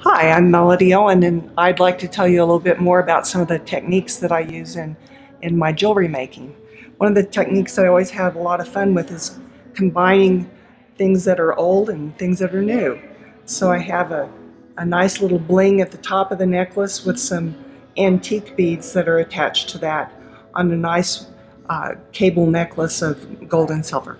Hi, I'm Melody Owen, and I'd like to tell you a little bit more about some of the techniques that I use in my jewelry making. One of the techniques that I always have a lot of fun with is combining things that are old and things that are new. So I have a nice little bling at the top of the necklace with some antique beads that are attached to that on a nice cable necklace of gold and silver.